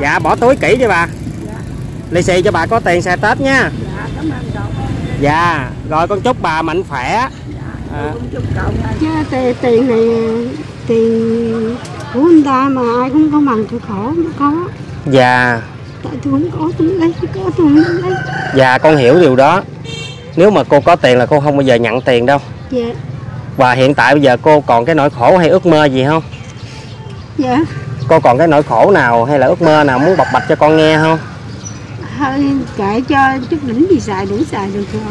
Dạ, bỏ túi kỹ đi bà. Dạ. Lì xì cho bà có tiền xe Tết nha. Dạ, cảm ơn cậu. Dạ, rồi con chúc bà mạnh khỏe. Dạ, con chúc cậu. Chứ tiền này, tiền của người ta mà ai cũng có bằng chịu khổ, không có. Dạ. Tại tôi không có, tôi lấy, có, tôi không lấy. Dạ, con hiểu điều đó. Nếu mà cô có tiền là cô không bao giờ nhận tiền đâu. Dạ. Và hiện tại bây giờ cô còn cái nỗi khổ hay ước mơ gì không? Dạ. Cô còn cái nỗi khổ nào hay là ước mơ nào muốn bộc bạch cho con nghe không? Thôi kệ cho, chút đỉnh gì xài đủ xài được rồi.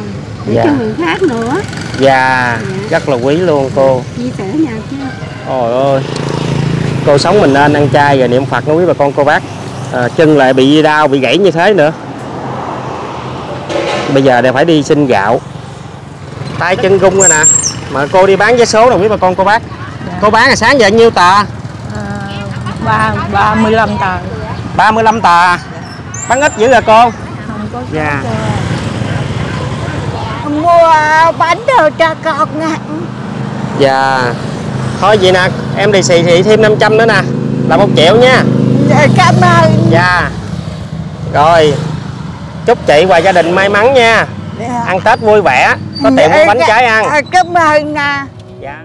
Để dạ. cho người khác nữa. Dạ, dạ. Rất là quý luôn cô. Chia sẻ nhà chứ. Ôi ơi. Cô sống mình nên ăn chay và niệm Phật, nó quý bà con cô bác. À, chân lại bị đau, bị gãy như thế nữa. Bây giờ đều phải đi xin gạo. Tay chân rung rồi nè. Mà cô đi bán vé số đồng ý bà con cô bác. Dạ. Cô bán là sáng giờ nhiêu tờ? 35 tờ. 35 tờ à? Bán ít dữ rồi cô? Không có. Dạ. Mua bánh đồ cho con nè. Dạ. Thôi vậy nè, em lì xì thì thêm 500 nữa nè. Là 1 triệu nha. Dạ, cảm ơn. Dạ. Rồi. Chúc chị và gia đình may mắn nha. Dạ. Ăn Tết vui vẻ. Có tiệm mua bánh trái ăn. Dạ, cảm ơn nè. Dạ.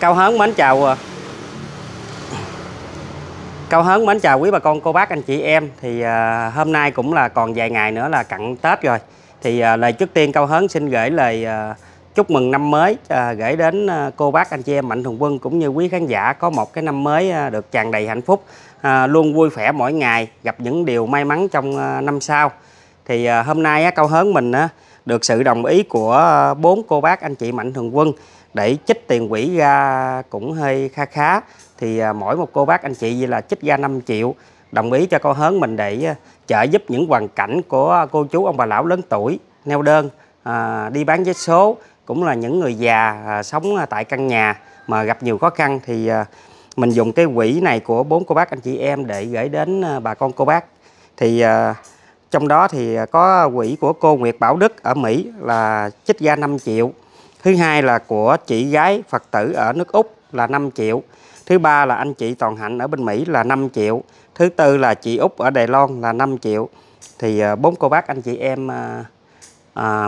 Cao Hớn mến chào. Cao Hớn mến chào quý bà con cô bác anh chị em. Thì hôm nay cũng là còn vài ngày nữa là cận Tết rồi. Thì lời trước tiên Cao Hớn xin gửi lời chúc mừng năm mới gửi đến cô bác anh chị em Mạnh Thường Quân cũng như quý khán giả có một cái năm mới được tràn đầy hạnh phúc, luôn vui vẻ mỗi ngày, gặp những điều may mắn trong năm sau. Thì hôm nay Cao Hớn mình được sự đồng ý của 4 cô bác anh chị Mạnh Thường Quân để chích tiền quỹ ra cũng hơi kha khá. Thì mỗi một cô bác anh chị vậy là chích ra 5 triệu đồng ý cho Cao Hớn mình để trợ giúp những hoàn cảnh của cô chú ông bà lão lớn tuổi, neo đơn, đi bán vé số, cũng là những người già sống tại căn nhà mà gặp nhiều khó khăn. Thì mình dùng cái quỹ này của 4 cô bác anh chị em để gửi đến bà con cô bác. Thì trong đó thì có quỹ của cô Nguyệt Bảo Đức ở Mỹ là chích ra 5 triệu. Thứ hai là của chị gái Phật tử ở nước Úc là 5 triệu. Thứ ba là anh chị Toàn Hạnh ở bên Mỹ là 5 triệu. Thứ tư là chị Úc ở Đài Loan là 5 triệu. Thì 4 cô bác anh chị em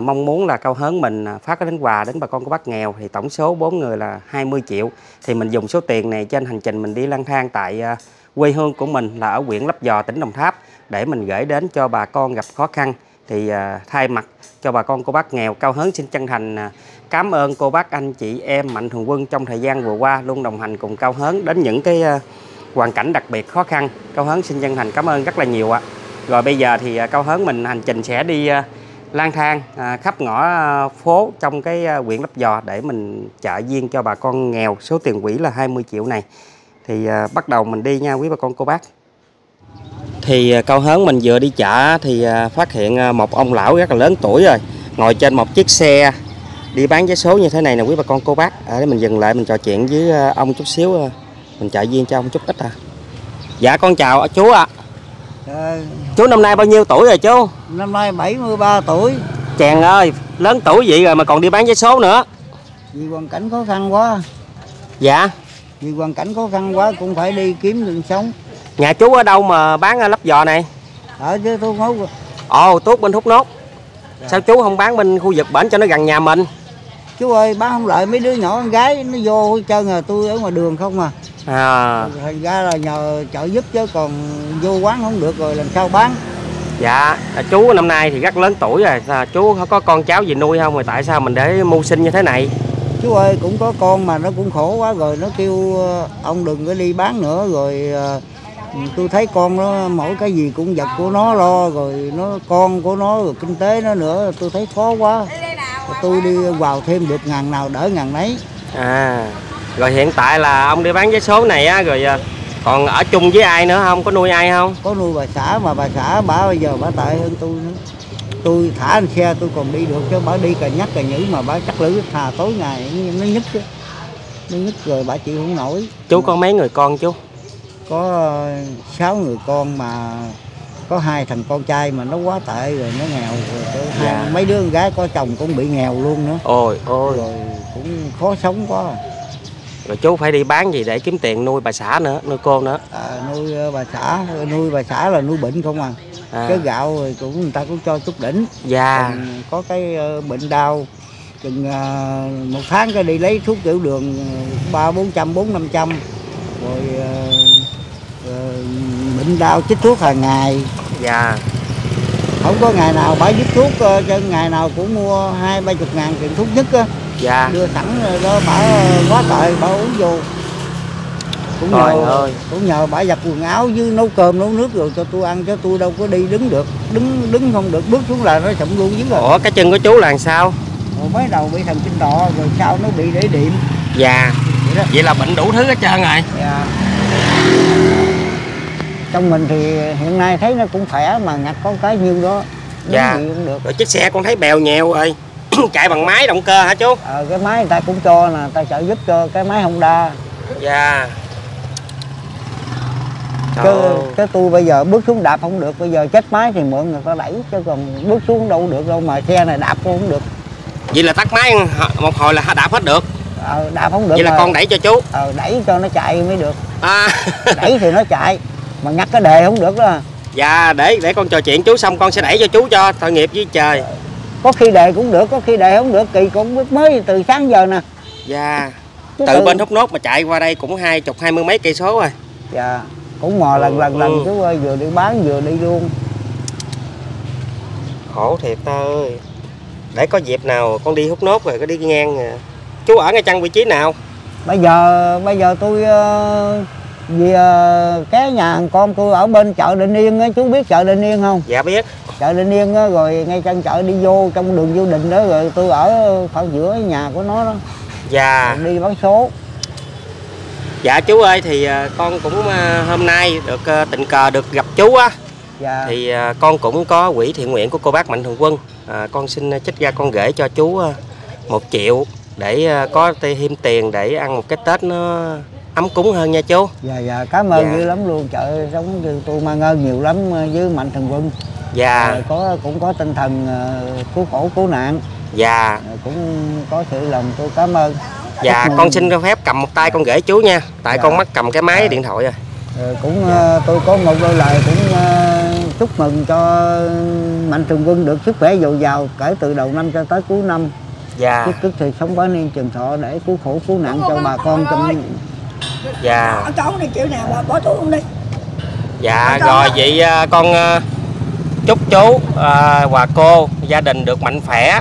mong muốn là Cao Hớn mình phát cái đến quà đến bà con cô bác nghèo. Thì tổng số 4 người là 20 triệu. Thì mình dùng số tiền này trên hành trình mình đi lang thang tại quê hương của mình là ở huyện Lấp Vò, tỉnh Đồng Tháp để mình gửi đến cho bà con gặp khó khăn. Thì thay mặt cho bà con cô bác nghèo, Cao Hớn xin chân thành cảm ơn cô bác anh chị em Mạnh Thường Quân trong thời gian vừa qua luôn đồng hành cùng Cao Hớn đến những cái hoàn cảnh đặc biệt khó khăn. Cao Hớn xin chân thành cảm ơn rất là nhiều ạ. Rồi bây giờ thì Cao Hớn mình hành trình sẽ đi lang thang khắp ngõ phố trong cái huyện Lấp Vò để mình trợ duyên cho bà con nghèo số tiền quỹ là 20 triệu này. Thì bắt đầu mình đi nha quý bà con cô bác. Thì Cao Hớn mình vừa đi chợ thì phát hiện một ông lão rất là lớn tuổi rồi, ngồi trên một chiếc xe đi bán vé số như thế này nè quý bà con cô bác. Để mình dừng lại mình trò chuyện với ông chút xíu, mình trợ duyên cho ông chút ít. Dạ con chào chú ạ. Chú năm nay bao nhiêu tuổi rồi chú? Năm nay 73 tuổi. Chàng ơi, lớn tuổi vậy rồi mà còn đi bán vé số nữa. Vì hoàn cảnh khó khăn quá. Dạ. Vì hoàn cảnh khó khăn quá cũng phải đi kiếm đường sống. Nhà chú ở đâu mà bán Lấp Vò này? Ở dưới Thốt Nốt. Ồ, tuốt bên Thốt Nốt. Dạ. Sao chú không bán bên khu vực bển cho nó gần nhà mình? Chú ơi, bán không lại mấy đứa nhỏ con gái nó vô chơi rồi, tôi ở ngoài đường không à. À. Thành ra là nhờ trợ giúp chứ còn vô quán không được rồi làm sao bán. Dạ, chú năm nay thì rất lớn tuổi rồi, chú có con cháu gì nuôi không? Rồi tại sao mình để mưu sinh như thế này? Chú ơi, cũng có con mà nó cũng khổ quá rồi, nó kêu ông đừng có đi bán nữa rồi. Tôi thấy con nó mỗi cái gì cũng vật của nó lo rồi, nó con của nó rồi kinh tế nó nữa, tôi thấy khó quá. Tôi đi vào thêm được ngàn nào đỡ ngàn nấy. À, rồi hiện tại là ông đi bán vé số này á, rồi còn ở chung với ai nữa không? Có nuôi ai không? Có nuôi bà xã, mà bà xã bả bây giờ bả tệ hơn tôi nữa. Tôi thả anh xe tôi còn đi được chứ bả đi cà nhắc cà nhữ mà bả chắc lưỡi thà tối ngày nó nhức chứ. Nó nhức rồi bả chịu không nổi. Chú mà... có mấy người con chú? Có 6 người con mà có 2 thằng con trai mà nó quá tệ rồi, nó nghèo rồi. Dạ. Mấy đứa con gái có chồng cũng bị nghèo luôn nữa. Ôi ôi. Rồi cũng khó sống quá. Rồi chú phải đi bán gì để kiếm tiền nuôi bà xã nữa, nuôi cô nữa. Nuôi bà xã là nuôi bệnh không à. Cái gạo rồi cũng người ta cũng cho chút đỉnh. Dạ. Có cái bệnh đau chừng một tháng cái đi lấy thuốc tiểu đường 300-400, 400-500. Rồi bệnh đau chích thuốc hàng ngày. Dạ. Không có ngày nào bả giúp thuốc cho, ngày nào cũng mua 20-30 ngàn tiền thuốc nhất á. Dạ. Đưa sẵn rồi đó bả quá trời bả uống vô. Cũng nhờ bả giặt quần áo với nấu cơm nấu nước rồi cho tôi ăn, chứ tôi đâu có đi đứng được, đứng không được, bước xuống là nó sụm luôn. Ủa cái chân của chú là làm sao? Rồi mới đầu bị thần kinh đỏ rồi sau nó bị để điện. Dạ. Vậy là bệnh đủ thứ hết trơn rồi. Dạ. Trong mình thì hiện nay thấy nó cũng khỏe mà ngặt có cái nhiêu đó. Dạ. Cũng được. Rồi chiếc xe con thấy bèo nhèo rồi. Chạy bằng máy động cơ hả chú? Cái máy người ta cũng cho nè, ta trợ giúp cho cái máy Honda. Dạ. Chứ tôi bây giờ bước xuống đạp không được, bây giờ chết máy thì mượn người ta đẩy, chứ còn bước xuống đâu được đâu, mà xe này đạp cũng không được. Vậy là tắt máy một hồi là đạp hết được. Đạp không được. Vậy là rồi. Con đẩy cho chú. Đẩy cho nó chạy mới được. Đẩy thì nó chạy, mà ngắt cái đề không được đó. Dạ, để con trò chuyện chú xong con sẽ đẩy cho chú cho tội nghiệp với trời. Có khi đề cũng được, có khi đề không được, kỳ cũng mới từ sáng giờ nè. Dạ. Chứ từ bên Thốt Nốt mà chạy qua đây cũng 20-20 mấy cây số rồi. Dạ. Cũng mò lần chú ơi, vừa đi bán vừa đi luôn. Khổ thiệt ta ơi. Để có dịp nào con đi Thốt Nốt rồi có đi ngang à. Chú ở ngay chăng vị trí nào? Bây giờ tôi vì cái nhà hàng con tôi ở bên chợ Định Yên á, chú biết chợ Định Yên không? Dạ biết. Chợ Định Yên á, rồi ngay chân chợ đi vô trong đường vô định đó, rồi tôi ở khoảng giữa nhà của nó đó. Dạ. Rồi đi bán số. Dạ chú ơi, thì con cũng hôm nay được tình cờ được gặp chú á. Dạ. Thì con cũng có quỹ thiện nguyện của cô bác Mạnh Thường Quân. Con xin trích ra con gửi cho chú 1 triệu để có thêm tiền để ăn một cái Tết nó ấm cúng hơn nha chú. Dạ dạ, cảm ơn dữ lắm luôn. Trời sống tôi mang ơn nhiều lắm với Mạnh Thường Quân. Dạ. Cũng có tinh thần cứu khổ cứu nạn. Dạ. Cũng có sự lòng tôi cảm ơn. Dạ, con xin phép cầm một tay con gửi chú nha. Tại con mắc cầm cái máy điện thoại rồi. Tôi có một đôi lời cũng chúc mừng cho Mạnh Thường Quân được sức khỏe dồi dào kể từ đầu năm cho tới cuối năm. Dạ. Tức thì sống quá niên trường thọ để cứu khổ cứu nạn cho bà con trong. Dạ. Cháu này chịu nào mà bỏ thuốc không đi. Dạ rồi vậy con chúc chú và cô gia đình được mạnh khỏe,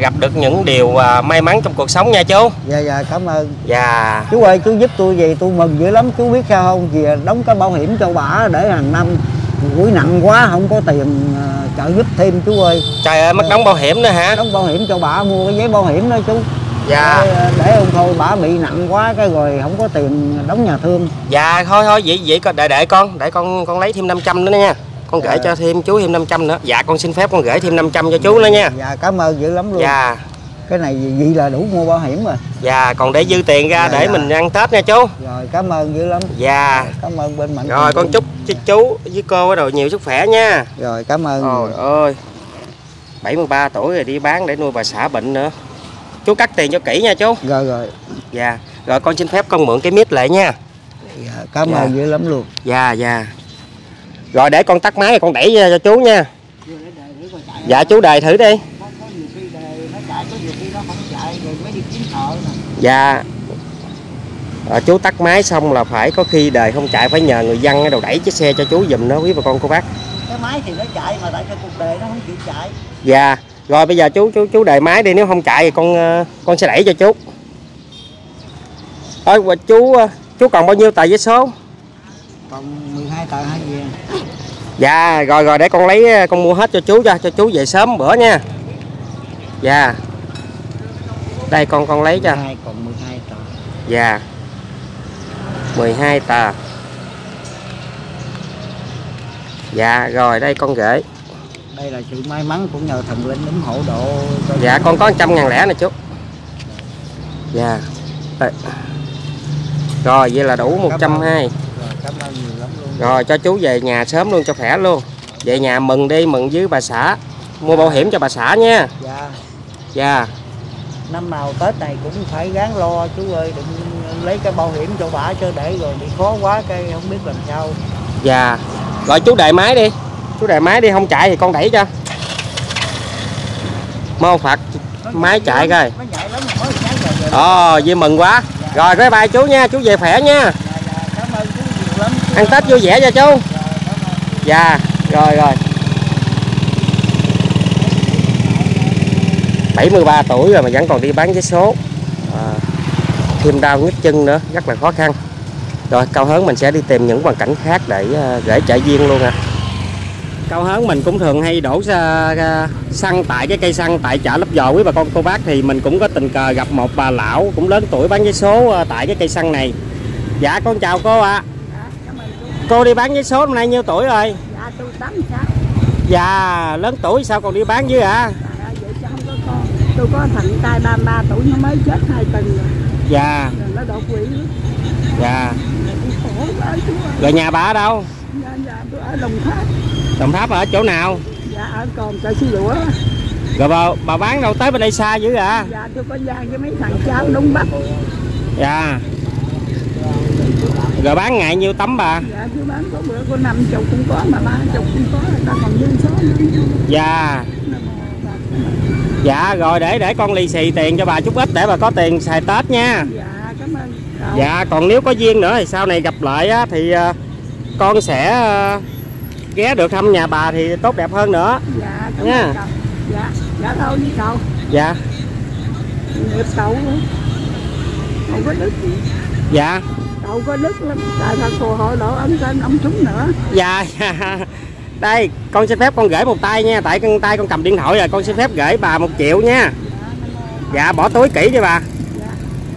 gặp được những điều may mắn trong cuộc sống nha chú. Dạ dạ, cảm ơn. Dạ. Chú ơi, chú giúp tôi vậy tôi mừng dữ lắm. Chú biết sao không? Vì đóng cái bảo hiểm cho bả để hàng năm gửi nặng quá không có tiền trợ giúp thêm chú ơi. Trời ơi, mất đóng bảo hiểm nữa hả? Đóng bảo hiểm cho bả, mua cái giấy bảo hiểm đó chú. Dạ. Để ông thôi bả bị nặng quá cái rồi không có tiền đóng nhà thương. Dạ thôi vậy con để con lấy thêm 500 nữa nha. Con gửi cho thêm chú thêm 500 nữa. Dạ con xin phép con gửi thêm 500 cho chú nữa nha. Dạ cảm ơn dữ lắm luôn. Dạ. Cái này vậy là đủ mua bảo hiểm rồi. Dạ còn để dư tiền ra để mình ăn Tết nha chú. Rồi cảm ơn dữ lắm. Dạ. Cảm ơn bên Mạnh. Rồi con chúc chú với cô đồ nhiều sức khỏe nha. Rồi cảm ơn. Trời ơi. 73 tuổi rồi đi bán để nuôi bà xã bệnh nữa. Chú cắt tiền cho kỹ nha chú. Rồi rồi. Dạ. Rồi con xin phép con mượn cái mic lại nha. Dạ, cảm ơn dữ lắm luôn. Dạ dạ. Rồi để con tắt máy rồi con đẩy cho chú nha. Dạ chú đề thử đi. Dạ. Rồi chú tắt máy xong là phải có khi đề không chạy phải nhờ người dân ở đầu đẩy chiếc xe cho chú giùm đó quý bà con cô bác. Cái máy thì nó chạy mà tại cái cục đề nó không chịu chạy. Dạ. Rồi bây giờ chú đề máy đi, nếu không chạy thì con sẽ đẩy cho chú. Ôi chú còn bao nhiêu tờ giấy số? Còn 12 tờ hay gì? Dạ rồi để con lấy con mua hết cho chú chú về sớm bữa nha. Dạ. Đây con lấy cho. Còn 12 tờ. Dạ. 12 tờ. Dạ rồi đây con gửi. Đây là sự may mắn cũng nhờ thần linh ủng hộ độ. Dạ con có 100.000 lẻ nè chú. Dạ. Rồi vậy là đủ 120. Cảm ơn nhiều lắm luôn. Rồi cho chú về nhà sớm luôn cho khỏe luôn. Về nhà mừng đi, mừng với bà xã. Mua bảo hiểm cho bà xã nha. Dạ. Dạ. Năm nào Tết này cũng phải ráng lo chú ơi, đừng lấy cái bảo hiểm cho bà chứ để rồi bị khó quá cái không biết làm sao. Dạ. Gọi chú đại máy đi. Chú đại máy đi, không chạy thì con đẩy cho. Mô Phật máy chạy coi. Ồ, vui mừng quá. Rồi bye bye chú nha, chú về khỏe nha. Cảm ơn chú nhiều lắm. Ăn Tết vui vẻ nha chú. Dạ, rồi rồi. 73 tuổi rồi mà vẫn còn đi bán vé số. Thêm đau nhức chân nữa, rất là khó khăn. Rồi Cao Hớn mình sẽ đi tìm những hoàn cảnh khác để gửi trại viên luôn à. Cao Hớn mình cũng thường hay đổ xăng tại cái cây xăng tại chợ Lấp Vò. Quý bà con cô bác thì mình cũng có tình cờ gặp một bà lão cũng lớn tuổi bán vé số tại cái cây xăng này. Dạ con chào cô ạ. Cô đi bán vé số hôm nay nhiêu tuổi rồi? Dạ tôi 86. Dạ lớn tuổi sao còn đi bán chứ ạ? À? Tôi có thằng trai 33 tuổi nó mới chết 2 tuần rồi. Dạ. Rồi nó đột quỵ. Dạ. Rồi nhà bà ở đâu? Dạ, tôi ở Đồng Tháp. Đồng Tháp ở chỗ nào? Dạ ở còn chợ Sư Lũa. Rồi bà bán đâu tới bên đây xa dữ ạ? Dạ tôi có gian với mấy thằng cháu đúng Bắc. Dạ. Rồi bán ngày nhiêu tấm bà? Dạ tôi bán có bữa có 50 cũng có mà 30 cũng có, người ta còn dân số nữa. Dạ. Dạ rồi để con lì xì tiền cho bà chút ít để bà có tiền xài Tết nha. Dạ cảm ơn. Dạ còn nếu có duyên nữa thì sau này gặp lại á, thì con sẽ ghé được thăm nhà bà thì tốt đẹp hơn nữa. Dạ cảm ơn cậu. Dạ dạ thôi đi cậu. Dạ. Nghiệp cậu không có đức gì. Dạ. Cậu có đức lắm. Tại sao cô hội đổ ống trên ống súng nữa. Dạ. Đây, con xin phép con gửi một tay nha. Tại con tay con cầm điện thoại rồi. Con xin phép gửi bà 1 triệu nha. Dạ, bỏ túi kỹ cho bà.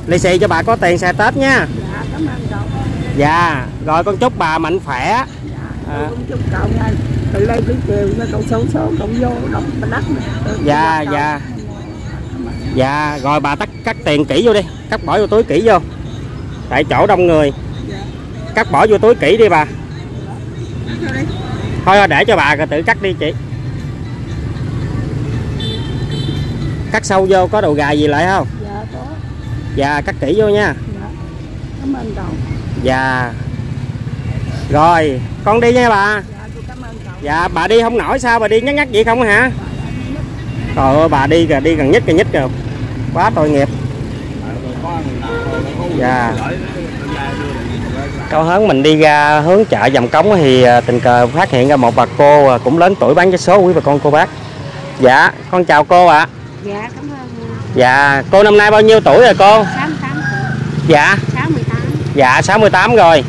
Lì xì cho bà có tiền xe Tết nha. Dạ, cảm ơn cậu. Dạ, rồi con chúc bà mạnh khỏe. Dạ, con chúc cậu ngay. Từ đây tới chiều, cậu số, cậu vô, đọc đất nè. Dạ, dạ. Dạ, rồi bà cắt tiền kỹ vô đi. Cắt bỏ vô túi kỹ vô. Tại chỗ đông người. Cắt bỏ vô túi kỹ đi bà. Thôi để cho bà tự cắt đi chị. Cắt sâu vô có đầu gà gì lại không? Dạ có. Dạ cắt kỹ vô nha. Dạ. Cảm ơn cậu. Dạ. Rồi con đi nha bà. Dạ tôi cảm ơn cậu. Dạ bà đi không nổi sao bà đi nhắc vậy không hả? Trời ơi bà đi gần nhất rồi. Quá tội nghiệp. Dạ. Cao Hớn mình đi ra hướng chợ Dầm Cống thì tình cờ phát hiện ra một bà cô cũng lớn tuổi bán vé số. Quý bà con cô bác. Dạ con chào cô ạ. Dạ cảm ơn. Dạ cô năm nay bao nhiêu tuổi rồi cô? 68 tuổi. Dạ 68. Dạ 68 rồi.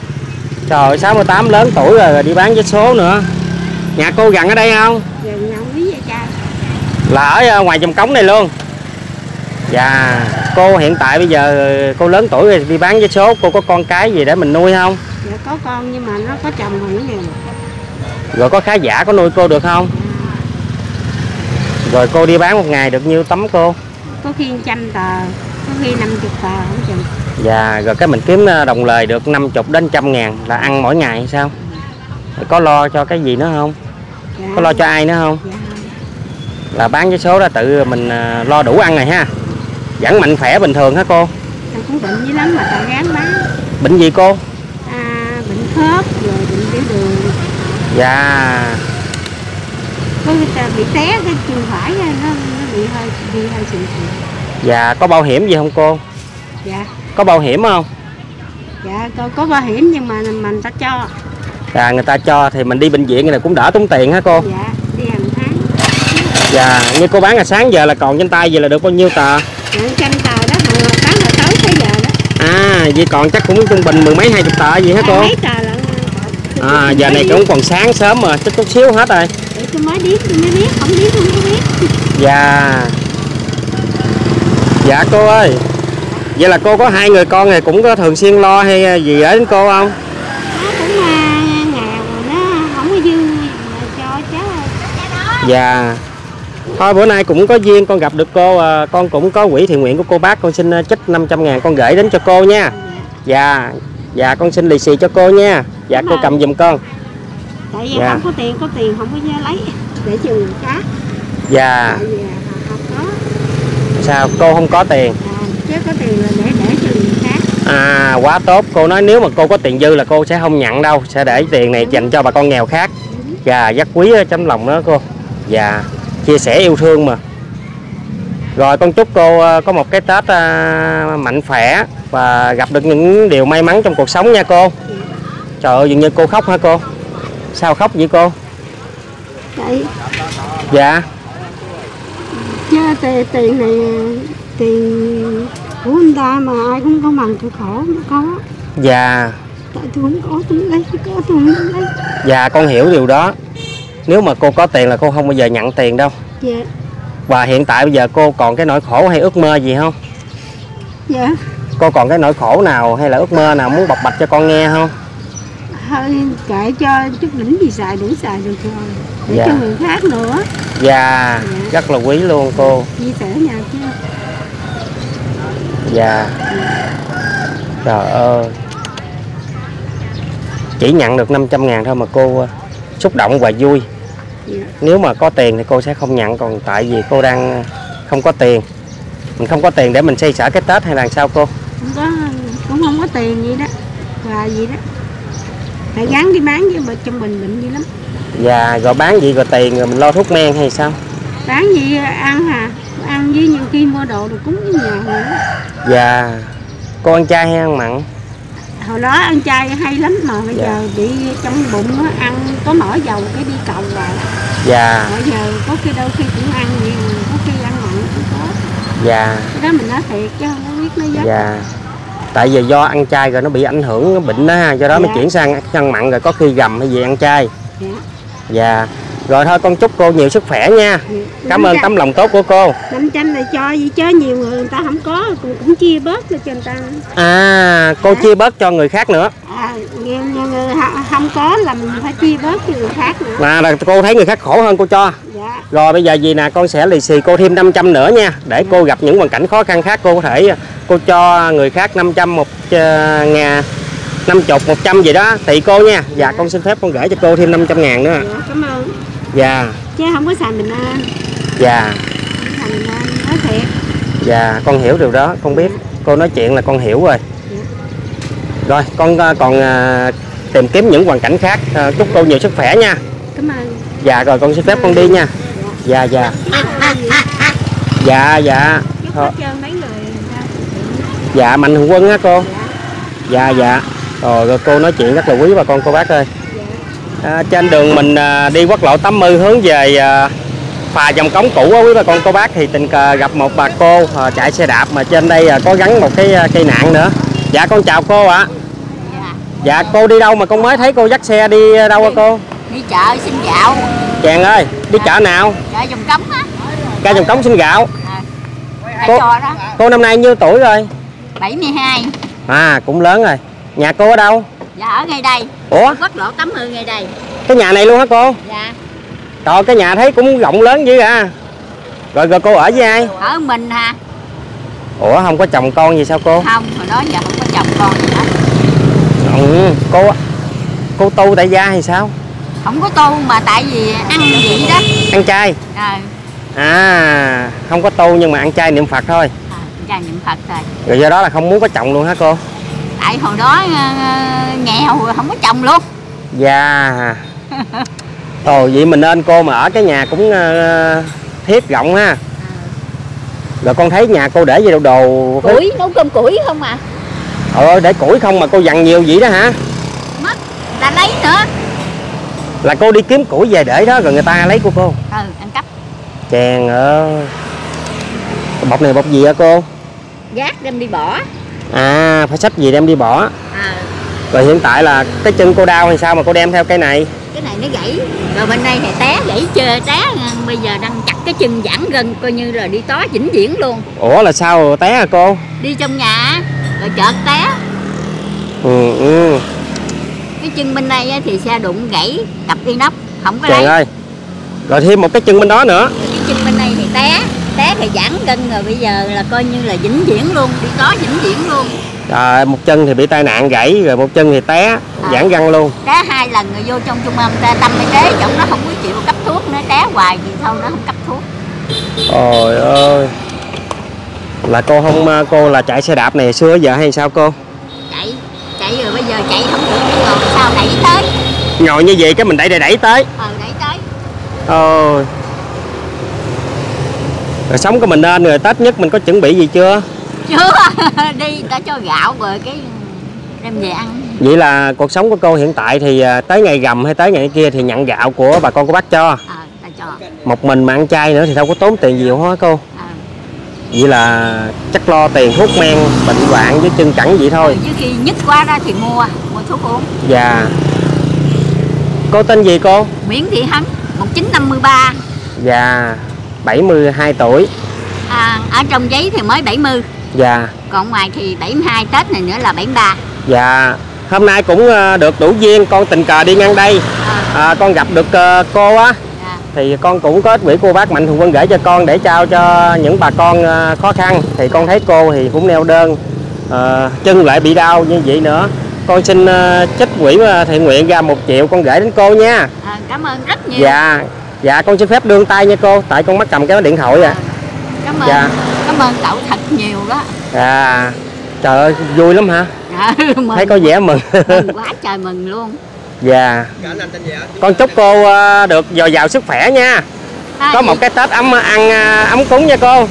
Trời ơi 68 lớn tuổi rồi đi bán vé số nữa. Nhà cô gần ở đây không? Gần nhà Quý vậy cha. Là ở ngoài Dầm Cống này luôn. Dạ cô hiện tại bây giờ cô lớn tuổi rồi đi bán vé số, cô có con cái gì để mình nuôi không? Dạ có con nhưng mà nó có chồng rồi nữa nè. Rồi có khá giả có nuôi cô được không? Rồi cô đi bán một ngày được nhiêu tấm cô? Có khi 100 tờ, có khi 50 tờ không chừng. Dạ rồi cái mình kiếm đồng lời được 50 đến 100 ngàn là ăn mỗi ngày hay sao? Rồi có lo cho cái gì nữa không? Dạ. Có lo cho ai nữa không? Dạ. Là bán vé số là tự mình lo đủ ăn rồi ha. Vẫn mạnh khỏe bình thường hả cô? Tao cũng bệnh dữ lắm mà tao ráng bán. Bệnh gì cô? Bệnh khớp rồi bệnh tiểu đường. Dạ. Có bị té cái chân phải nó bị hơi sụn sụn. Dạ có bảo hiểm gì không cô? Dạ. Có bảo hiểm không? Dạ có bảo hiểm nhưng mà mình ta cho. Dạ người ta cho thì mình đi bệnh viện này cũng đỡ tốn tiền hả cô? Dạ đi hàng tháng. Dạ như cô bán là sáng giờ là còn trên tay vậy là được bao nhiêu tờ? 100 tờ đó mà bán là tối tới giờ đó. À vậy còn chắc cũng trung bình 10 mấy 20 tờ gì hả cô? Mấy tờ là... giờ này cũng còn sáng sớm mà chút chút xíu hết rồi. Để tôi mới biết, không biết Dạ. Dạ cô ơi. Vậy là cô có 2 người con này cũng có thường xuyên lo hay gì đến cô không? Nó cũng nghèo nó không có dư cho cháu. Dạ. Thôi bữa nay cũng có duyên con gặp được cô, con cũng có quỹ thiện nguyện của cô bác, con xin trích 500 ngàn con gửi đến cho cô nha. Dạ, dạ con xin lì xì cho cô nha. Dạ đúng cô rồi. Cầm giùm con. Tại vì dạ. Không có tiền, không có lấy để chừng cá. Dạ. Tại vì không có. Sao cô không có tiền? Chứ có tiền là để chừng cá. À, quá tốt. Cô nói nếu mà cô có tiền dư là cô sẽ không nhận đâu, sẽ để tiền này dành cho bà con nghèo khác. Dạ, rất quý tấm lòng đó cô. Dạ, chia sẻ yêu thương mà. Rồi con chúc cô có một cái Tết mạnh khỏe và gặp được những điều may mắn trong cuộc sống nha cô. Trời ơi, dường như cô khóc hả cô? Sao khóc vậy cô? Đấy. Dạ. Chứ tiền này, tiền của người ta mà ai cũng không bằng tôi khổ, nó có. Dạ. Tại tôi không có, tôi lấy, tôi có, tôi không lấy. Dạ, con hiểu điều đó. Nếu mà cô có tiền là cô không bao giờ nhận tiền đâu. Dạ. Và hiện tại bây giờ cô còn cái nỗi khổ hay ước mơ gì không? Dạ. Cô còn cái nỗi khổ nào hay là ước mơ nào muốn bộc bạch cho con nghe không? Kệ cho chút đỉnh gì xài đủ xài được rồi. Để dạ. cho người khác nữa. Dạ. dạ, rất là quý luôn cô. Chia sẻ nhà chứ. Dạ. Trời ơi. Chỉ nhận được 500.000 thôi mà cô xúc động và vui. Dạ. Nếu mà có tiền thì cô sẽ không nhận, còn tại vì cô đang không có tiền. Mình không có tiền để mình xây xả cái Tết hay là sao cô? Không có, cũng không có tiền gì đó. Và gì đó. Phải gắn đi bán chứ mà trong mình bệnh dữ lắm. Dạ, rồi bán gì rồi tiền rồi mình lo thuốc men hay sao? Bán gì ăn hả? Ăn với nhiều khi mua đồ được cúng với nhà nữa. Dạ. Cô ăn chay hay ăn mặn? Hồi đó ăn chay hay lắm mà bây dạ. giờ bị trong bụng nó ăn có mỡ dầu cái đi cầu rồi. Dạ. Bây giờ có khi đâu khi cũng ăn gì, có khi ăn mặn cũng có. Dạ. Cái đó mình nói thiệt chứ không có biết nó giấc. Dạ. Tại vì do ăn chay rồi nó bị ảnh hưởng, nó bệnh đó ha, do đó dạ. mới chuyển sang ăn mặn rồi có khi gầm hay gì ăn chay. Dạ. dạ. Rồi thôi con chúc cô nhiều sức khỏe nha. Dạ. Cảm ơn tấm lòng tốt của cô. 500 này cho gì chứ nhiều người, người ta không có, cũng chia bớt cho người ta. À, cô chia bớt cho người khác nữa. À, người không có là mình phải chia bớt cho người khác nữa. À, là cô thấy người khác khổ hơn cô cho. Dạ. Rồi bây giờ gì nè, con sẽ lì xì cô thêm 500 nữa nha. Để dạ. cô gặp những hoàn cảnh khó khăn khác cô có thể cô cho người khác 500, 50, 100 gì đó tùy cô nha. Dạ, dạ con xin phép con gửi cho cô thêm 500.000 nữa. Dạ, cảm ơn. Dạ. Chứ không có xài mình ăn. Dạ. Xài mình ăn, nói thiệt. Dạ, con hiểu điều đó, con biết. Cô nói chuyện là con hiểu rồi. Dạ. Rồi, con còn tìm kiếm những hoàn cảnh khác. Chúc cô nhiều sức khỏe nha. Cảm ơn. Dạ, rồi con xin phép con đi nha. Dạ, dạ. Dạ, dạ. Dạ, Mạnh Thường Quân á cô. Dạ, dạ. Rồi cô nói chuyện rất là quý bà con cô bác ơi. À, trên đường mình đi quốc lộ 80 hướng về phà dòng cống cũ quý bà con cô bác thì tình cờ gặp một bà cô chạy xe đạp mà trên đây có gắn một cái cây nạn nữa. Dạ con chào cô ạ. Dạ cô đi đâu mà con mới thấy cô dắt xe đi đâu hả cô? Đi chợ xin gạo. Chàng ơi, đi chợ nào? Chợ dòng cống á. Chợ dòng cống xin gạo. Cô năm nay nhiêu tuổi rồi? 72. À cũng lớn rồi. Nhà cô ở đâu? Dạ ở ngay đây. Ủa? Quốc lộ 80 ngay đây. Cái nhà này luôn hả cô? Dạ. Trời, cái nhà thấy cũng rộng lớn dữ hả? Rồi cô ở với ai? Ở mình hả? Ủa không có chồng con gì sao cô? Không, hồi đó giờ không có chồng con gì hết. Ừ, cô tu tại gia hay sao? Không có tu mà tại vì ăn vậy đó. Ăn chay. Rồi. À, không có tu nhưng mà ăn chay niệm Phật thôi. À, ăn chay niệm Phật thôi. Rồi do đó là không muốn có chồng luôn hả cô? Tại hồi đó nghèo không có chồng luôn. Dạ. Ồ vậy mình nên cô mà ở cái nhà cũng thiết rộng ha. Rồi con thấy nhà cô để gì đâu đồ củi, nấu cơm củi không à. Trời ơi, để củi không mà cô dằn nhiều vậy đó hả? Mất là lấy nữa. Là cô đi kiếm củi về để đó rồi người ta lấy của cô. Ừ, ăn cắp. Chàng ơi. Bọc này bọc gì hả cô? Gác đem đi bỏ. À, phải xách gì đem đi bỏ. À. Rồi hiện tại là cái chân cô đau hay sao mà cô đem theo cái này? Cái này nó gãy. Rồi bên đây thì té gãy chê té. Bây giờ đang chặt cái chân giãn gần coi như rồi đi tó vĩnh viễn luôn. Ủa là sao rồi té hả cô? Đi trong nhà rồi chợt té. Ừ. Cái chân bên đây thì xe đụng gãy cặp inox không có. Trời ơi. Rồi thêm một cái chân bên đó nữa. Rồi cái chân bên đây thì té thì giãn gân rồi bây giờ là coi như là vĩnh viễn luôn, đi có vĩnh viễn luôn. Rồi một chân thì bị tai nạn gãy rồi một chân thì té giãn gân luôn. Té hai lần rồi vô trong trung tâm y tế chồng nó không có chịu cấp thuốc, nó té hoài gì thôi nó không cấp thuốc. Trời ơi. Là cô không, cô là chạy xe đạp này xưa giờ hay sao cô? chạy, chạy rồi bây giờ chạy không được rồi, sao đẩy tới. Ngồi như vậy cái mình đẩy tới. Đẩy tới. Rồi sống của mình lên rồi, Tết nhất mình có chuẩn bị gì chưa? Chưa, đi đã cho gạo rồi cái đem về ăn. Vậy là cuộc sống của cô hiện tại thì tới ngày gầm hay tới ngày kia thì nhận gạo của bà con của bác cho. Bà cho. Một mình mà ăn chay nữa thì đâu có tốn tiền nhiều hết cô. Vậy là chắc lo tiền thuốc men, bệnh hoạn với chân cẳng vậy thôi. Chứ khi nhức quá ra thì mua thuốc uống. Dạ. Cô tên gì cô? Nguyễn Thị Hằng, 1953. Dạ, 72 tuổi. Ở trong giấy thì mới 70. Dạ. Còn ngoài thì 72, Tết này nữa là 73. Dạ. Hôm nay cũng được đủ duyên, con tình cờ đi ngang đây. Con gặp được cô á. Thì con cũng có ít quỹ cô bác Mạnh Thường Quân gửi cho con để trao cho những bà con khó khăn. Thì con thấy cô thì cũng neo đơn, chân lại bị đau như vậy nữa. Con xin trích quỹ thiện nguyện ra 1 triệu con gửi đến cô nha. Cảm ơn rất nhiều. Dạ, dạ con xin phép đương tay nha cô, tại con mắc cầm cái điện thoại à. Cảm ơn, dạ. Cảm ơn cậu thật nhiều đó. À, trời ơi vui lắm hả? Mừng, thấy có vẻ mừng. Mừng quá trời mừng luôn. Dạ. Con chúc cô được dồi dào sức khỏe nha. Có một cái Tết ấm ăn ấm cúng nha cô.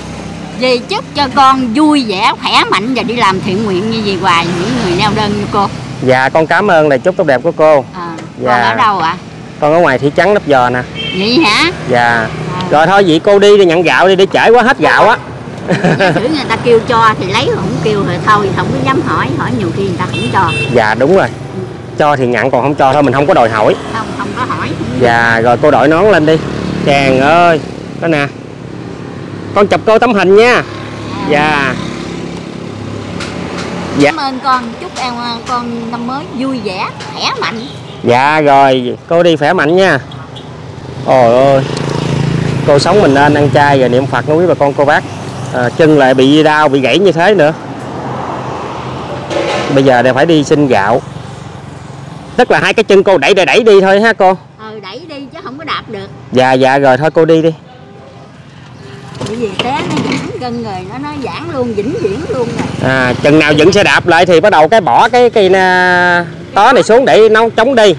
Dì chúc cho con vui vẻ, khỏe mạnh và đi làm thiện nguyện như vậy hoài những người neo đơn như cô. Dạ con cảm ơn lời chúc tốt đẹp của cô. Dạ. Con ở đâu ạ? Con ở ngoài thị trấn Lấp Vò nè. Vậy hả? Dạ. Rồi thôi vậy cô đi nhận gạo đi, để trễ quá hết gạo á. Giả sử người ta kêu cho thì lấy, không kêu rồi thôi, không có dám hỏi nhiều khi người ta không cho. Dạ đúng rồi. Cho thì nhận, còn không cho thôi mình không có đòi hỏi. Không có hỏi. Dạ rồi cô đội nón lên đi. Chàng ơi, đó nè. Con chụp cô tấm hình nha. Dạ. Cảm ơn con, chúc em con năm mới vui vẻ, khỏe mạnh. Dạ rồi, cô đi khỏe mạnh nha. Ôi ơi. Cô sống mình nên ăn chay và niệm Phật, quý bà con cô bác. Chân lại bị đau, bị gãy như thế nữa. Bây giờ đều phải đi xin gạo. Tức là hai cái chân cô đẩy đi thôi ha cô. Đẩy đi chứ không có đạp được. Dạ dạ rồi thôi cô đi đi. Bởi vì té nó giãn gân rồi, nó giãn luôn, vĩnh viễn luôn rồi. Chừng nào vẫn sẽ đạp lại thì bắt đầu cái bỏ cái cây tó này xuống để nó chống đi.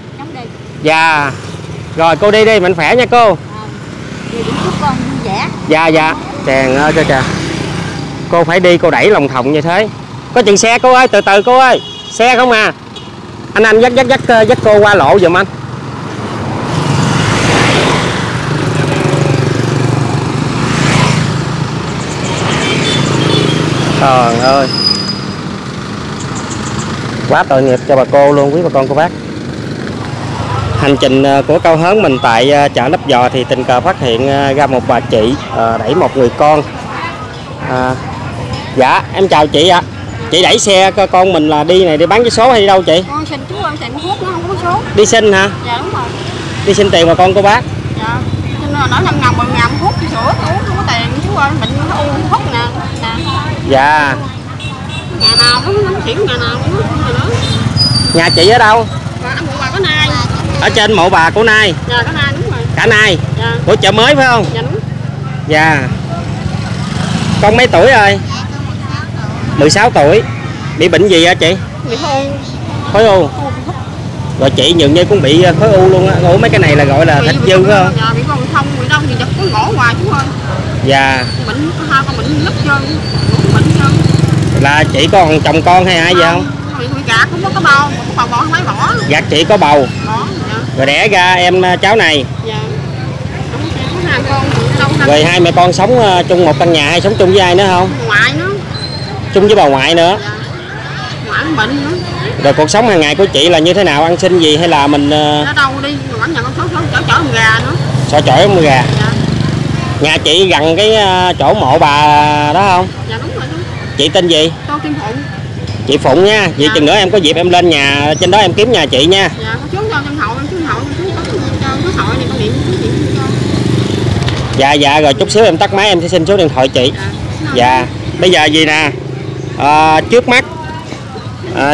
Dạ. Rồi cô đi đi, mạnh khỏe nha cô. Dì cũng chúc con vui vẻ. Dạ dạ. Chàng ơi cho chàng. Cô phải đi, cô đẩy lòng thòng như thế. Có chừng xe cô ơi, từ từ cô ơi. Xe không à. Anh dắt cô qua lộ giùm anh. Trời ơi. Quá tội nghiệp cho bà cô luôn, quý bà con cô bác. Hành trình của Cao Hớn mình tại chợ Lấp Vò thì tình cờ phát hiện ra một bà chị đẩy một người con. Dạ em chào chị ạ. Chị đẩy xe con mình là đi này đi bán vé số hay đi đâu chị? Con xin chú ăn tiền thuốc nó không có số. Đi xin hả? Dạ đúng rồi. Đi xin tiền mà con cô bác. Dạ. Xin là nói 5 đồng mà ngầm thuốc sữa uống không có tiền chú ơi, bệnh nó u thuốc nè. Dạ. Nhà nào cũng không xỉu, nhà nào cũng nữa. Nhà chị ở đâu? Dạ, mộ bà có Nai. Ở trên mộ bà của Nai. Dạ có Nai đúng rồi. Cả Nai. Dạ. Của chợ mới phải không? Dạ đúng. Dạ. Con mấy tuổi rồi? 16 tuổi. Bị bệnh gì hả chị? Bị khối u. Khối u. Rồi chị nhường như cũng bị khối u luôn á. Mấy cái này là gọi là thạch dư phải không? Dạ bị con thông, bị đông thì cứ ngổ hoài chú ơi. Dạ. Bệnh ha, con bệnh lấp chân. Bệnh chân. Là chị còn chồng con hay ai vậy không? Bị gạt cũng có bầu, mà bầu không bỏ. Gạt chị có bầu. Đó, dạ. Rồi đẻ ra em cháu này. Dạ. Đúng hai con đâu. Rồi hai mẹ con sống chung một căn nhà hay sống chung với ai nữa không? Ngoại nữa. Chung với bà ngoại nữa. Dạ. Ngoại cũng bệnh nữa. Rồi cuộc sống hàng ngày của chị là như thế nào, ăn xin gì hay là mình ở đâu đi, quán nhà con số chở con gà nữa. Sợ chở con gà. Dạ. Nhà chị gần cái chỗ mộ bà đó không? Dạ đúng rồi. Chị tên gì? Tôi tên Phụng. Chị Phụng nha. Vậy dạ. Chừng nữa em có dịp em lên nhà trên đó em kiếm nhà chị nha. Dạ, có xuống cho em hậu số này có điện chị cho. Dạ dạ rồi chút xíu em tắt máy em sẽ xin số điện thoại chị. Dạ. Dạ. Bây giờ gì nè?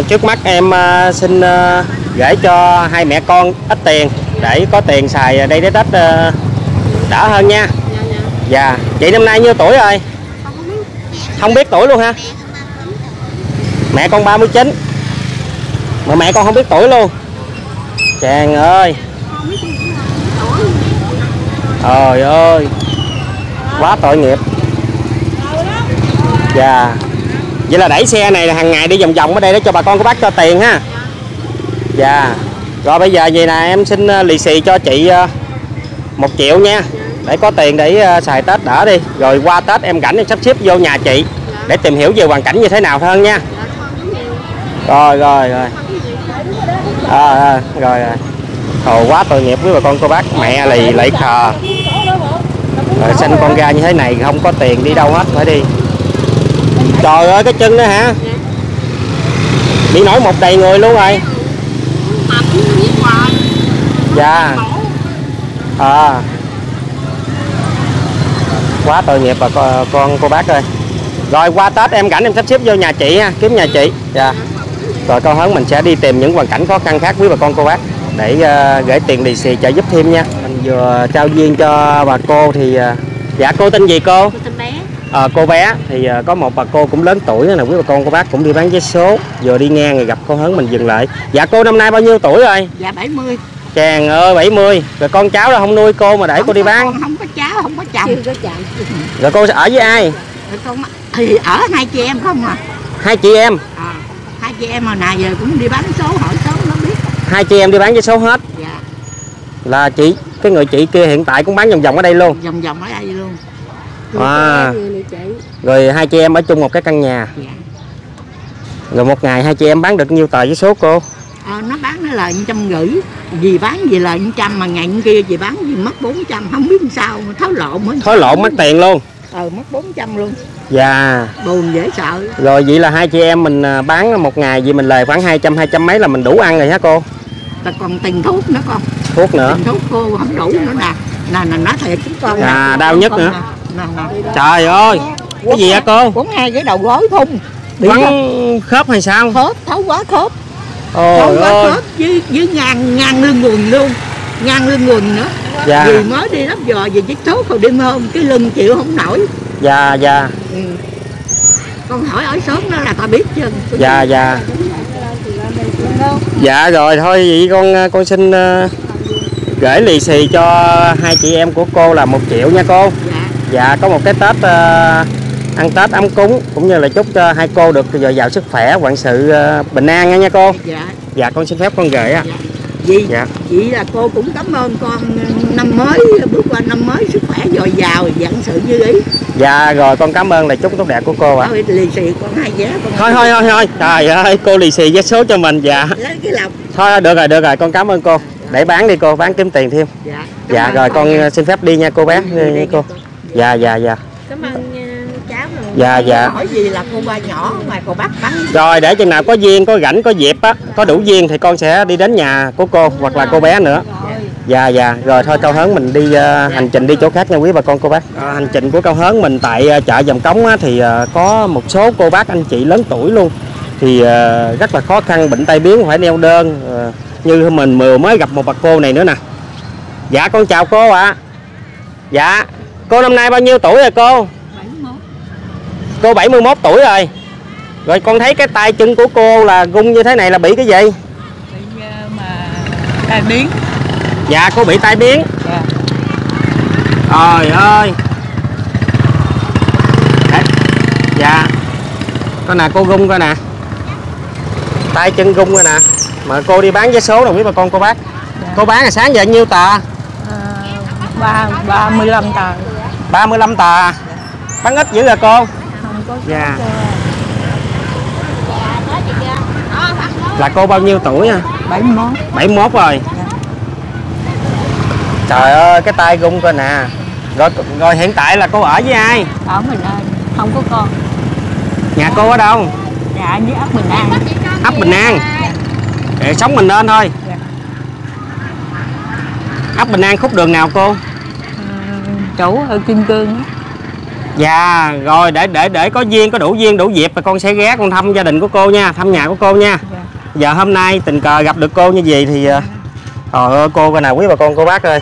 Trước mắt em xin gửi cho hai mẹ con ít tiền để có tiền xài đây đến Tết đỡ hơn nha. Dạ. Chị năm nay nhiêu tuổi rồi? Không biết tuổi luôn ha. Mẹ con 39. mà mẹ con không biết tuổi luôn. Chàng ơi, trời ơi, quá tội nghiệp. Dạ, vậy là đẩy xe này là hàng ngày đi vòng vòng ở đây để cho bà con của bác cho tiền ha. Dạ, rồi bây giờ vậy nè, em xin lì xì cho chị 1 triệu nha, để có tiền để xài Tết đỡ đi. Rồi qua Tết em rảnh em sắp xếp vô nhà chị để tìm hiểu về hoàn cảnh như thế nào hơn nha. Rồi rồi. Thôi quá tội nghiệp với bà con cô bác, mẹ lì lại khờ. Rồi sanh con ra như thế này không có tiền đi đâu hết, phải đi. Trời ơi, cái chân đó hả? Bị nổi một đầy người luôn rồi. Dạ. Quá tội nghiệp bà con cô bác ơi. Rồi qua Tết em rảnh em sắp xếp vô nhà chị ha, kiếm nhà chị. Dạ. Rồi Cao Hớn mình sẽ đi tìm những hoàn cảnh khó khăn khác với bà con cô bác để gửi tiền lì xì trợ giúp thêm nha. Mình vừa trao duyên cho bà cô thì dạ cô tên gì cô? Cô tên bé. Cô bé thì có một bà cô cũng lớn tuổi là quý bà con cô bác cũng đi bán vé số, vừa đi ngang rồi gặp Cao Hớn mình dừng lại. Dạ cô năm nay bao nhiêu tuổi rồi? Dạ 70. Chàng ơi 70. Rồi con cháu là không nuôi cô mà để không, cô đi bán. Không có cháu, không có chồng. Rồi cô sẽ ở với ai? Rồi con thì ở hai chị em không à? Hai chị em. Hai chị em hồi nào giờ cũng đi bán số, hỏi số nó biết. Hai chị em đi bán vé số hết. Dạ. Là chị cái người chị kia hiện tại cũng bán vòng vòng ở đây luôn. Vòng vòng ở đây luôn. À. Rồi hai chị em ở chung một cái căn nhà. Dạ. Rồi một ngày hai chị em bán được nhiêu tờ vé số cô? Nó bán nó lời 150, gì bán gì lời 100, mà ngày kia chị bán gì mất 400, không biết sao tháo lộn hết. Tháo lộn mất tiền luôn. Mất 400 luôn. Dạ. Buồn dễ sợ. Rồi vậy là hai chị em mình bán một ngày vì mình lời khoảng 200 mấy là mình đủ ăn rồi hả cô? Ta còn tiền thuốc nữa con. Thuốc nữa. Tiền thuốc cô không đủ nữa nè. Nè nói thiệt chứ con. À đau nhất nữa. Nè. Trời ơi. Cái gì hả cô? Quấn hai cái đầu gối thun. Quấn khớp hay sao? Khớp, thấu quá khớp. Thấu quá khớp với ngang lưng quần luôn. Ngang lưng quần nữa. Dạ. Vì mới đi Lấp Vò về chiếc thuốc rồi đêm hôm cái lưng chịu không nổi. Dạ dạ. Ừ. Con hỏi ở sớm nó là ta biết chứ. Dạ dạ. Dạ rồi thôi vậy con xin gửi lì xì cho hai chị em của cô là 1 triệu nha cô. Dạ. Dạ có một cái Tết ăn Tết ấm cúng cũng như là chúc cho hai cô được dồi dào sức khỏe, vạn sự bình an nha cô. Dạ. Dạ con xin phép con gửi ạ. Dạ. Vì dạ. Chị là cô cũng cảm ơn con năm mới, bước qua năm mới sức khỏe dồi dào, vạn sự như ý. Dạ rồi con cảm ơn lời chúc tốt đẹp của cô ạ. Thôi lì xì con 2 vé con. Thôi. Trời ơi cô lì xì vé số cho mình. Dạ. Lấy cái lọc. Thôi được rồi con cảm ơn cô. Để bán đi cô, bán kiếm tiền thêm. Dạ. Dạ rồi con xin phép đi nha cô bé. Đi cô. Dạ. Cảm ơn cháu rồi. Dạ. Hỏi gì là cô ba nhỏ ngoài cô bác bán. Rồi để chừng nào có duyên, có rảnh, có dịp á, có đủ duyên thì con sẽ đi đến nhà của cô hoặc là cô bé nữa. Dạ. Rồi thôi Cao Hớn mình đi hành trình đi chỗ khác nha quý bà con cô bác. Hành trình của Cao Hớn mình tại chợ Dòng Cống á, thì có một số cô bác anh chị lớn tuổi luôn thì rất là khó khăn, bệnh tai biến phải neo đơn. Như mình vừa mới gặp một bà cô này nữa nè. Dạ con chào cô ạ. Dạ. Cô năm nay bao nhiêu tuổi rồi cô? 71. Cô 71 tuổi rồi. Rồi con thấy cái tay chân của cô là gung như thế này là bị cái gì? Bị mà tai biến. Dạ cô bị tai biến. Dạ. Trời ơi. Dạ. Coi nè cô gung coi nè. Tay chân gung coi nè. Mà cô đi bán vé số đồng ý bà con cô bác. Dạ. Cô bán là sáng giờ nhiêu tờ? 35 tờ. 35 tờ. Bán ít dữ rồi cô. Không có. Dạ. Là cô bao nhiêu tuổi nha? 71. 71 rồi. Dạ. Trời ơi, cái tay gung coi nè. Rồi hiện tại là cô ở với ai? Ở mình ơi, không có con. Nhà cô ở đâu? Dạ, với ấp Bình An. Ấp Bình An. Để sống mình lên thôi. Dạ. Ấp Bình An khúc đường nào cô? Chỗ ở Kim Cương. Dạ rồi để có duyên, có đủ duyên đủ dịp mà con sẽ ghé con thăm gia đình của cô nha, thăm nhà của cô nha. Dạ. Giờ hôm nay tình cờ gặp được cô như vậy thì trời ơi cô coi nào quý bà con cô bác ơi,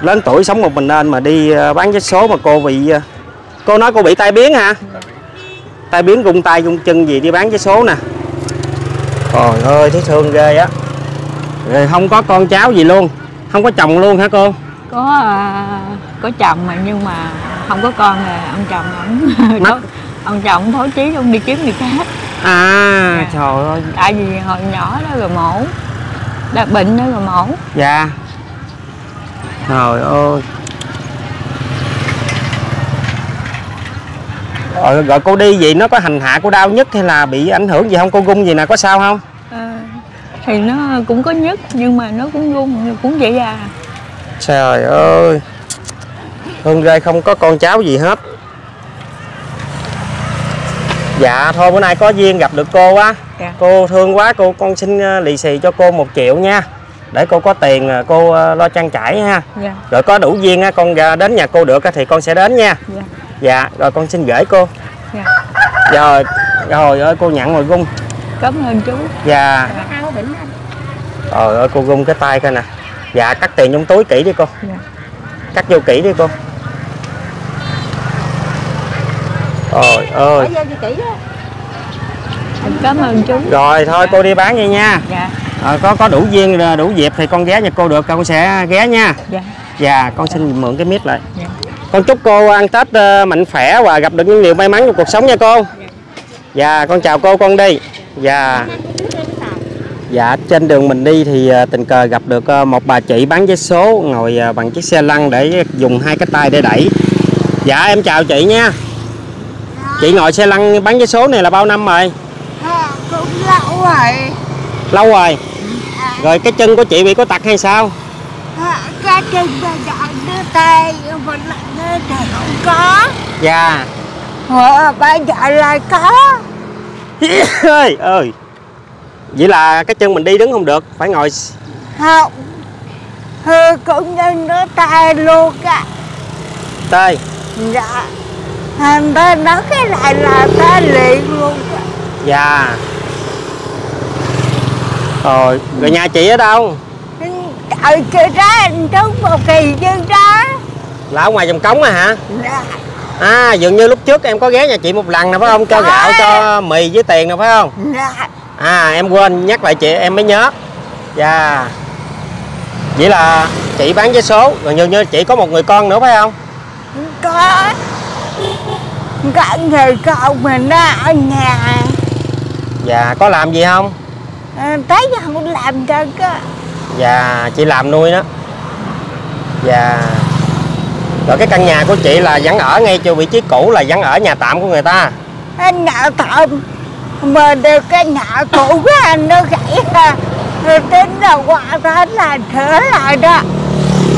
lớn tuổi sống một mình nên mà đi bán vé số mà cô bị, cô nói cô bị tai biến hả? Tai biến gung tay gung chân gì đi bán vé số nè. Trời ơi, thấy thương ghê á. Rồi không có con cháu gì luôn, không có chồng luôn hả cô? Có chồng mà nhưng mà không có con. Rồi ông chồng ông chồng thối chí, ông đi kiếm người khác. À trời ơi. Tại vì hồi nhỏ đó rồi mổ, đã bệnh đó rồi mổ. Dạ. Trời ơi. Rồi cô đi vậy nó có hành hạ cô đau nhất hay là bị ảnh hưởng gì không? Cô rung gì nè, có sao không? Thì nó cũng có nhức nhưng mà nó cũng rung, cũng vậy à. Trời ơi. Hương ghê, không có con cháu gì hết. Dạ thôi bữa nay có duyên gặp được cô á. Dạ. Cô thương quá cô, con xin lì xì cho cô 1 triệu nha. Để cô có tiền cô lo trang trải ha. Dạ. Rồi có đủ duyên con đến nhà cô được thì con sẽ đến nha. Dạ. Dạ rồi con xin gửi cô. Dạ. Rồi rồi ơi cô nhận rồi Gung. Cảm ơn chú. Dạ. Trời ơi cô Gung cái tay coi nè. Dạ cắt tiền trong túi kỹ đi cô. Dạ. Cắt vô kỹ đi cô. Trời ơi. Cảm ơn chú. Rồi thôi cô đi bán vậy nha. Dạ. Có đủ duyên đủ dịp thì con ghé nhà cô được, con sẽ ghé nha. Dạ. Dạ con xin mượn cái mic lại. Dạ. Con chúc cô ăn Tết mạnh khỏe và gặp được những điều may mắn trong cuộc sống nha cô. Dạ con chào cô, con đi. Dạ. Dạ trên đường mình đi thì tình cờ gặp được một bà chị bán vé số, ngồi bằng chiếc xe lăn để dùng 2 cái tay để đẩy. Dạ em chào chị nha. Chị ngồi xe lăn bán vé số này là bao năm rồi? Cũng lâu rồi. Lâu rồi. Rồi cái chân của chị bị có tật hay sao? Cái chân đưa tay mình lại thì không có. Dạ. Bây giờ lại có. Ơi ơi. Vậy là cái chân mình đi đứng không được, phải ngồi. Không. Cũng như đưa tay luôn á. Tay. Dạ. Thành ra nó cái lại là tay liền luôn á. Dạ. Rồi, rồi nhà chị ở đâu? Ở chơi đó, trước một kỳ chơi đó. Là ở ngoài vòng cống à hả? Dạ. À, dường như lúc trước em có ghé nhà chị một lần nè phải không? Cho gạo, cho mì với tiền nè phải không? Dạ. À, em quên nhắc lại chị, em mới nhớ. Dạ. Vậy là chị bán vé số, rồi dường như chị có một người con nữa phải không? Có. Cả người con mình đó ở nhà. Dạ, có làm gì không? Tới giờ không làm trơn cơ. Dạ, chị làm nuôi đó. Dạ. Rồi cái căn nhà của chị là vẫn ở ngay chỗ vị trí cũ, là vẫn ở nhà tạm của người ta? Anh nhà tạm. Mà được cái nhà cũ của anh nó gãy ra. Rồi tính là qua thế là trở lại đó.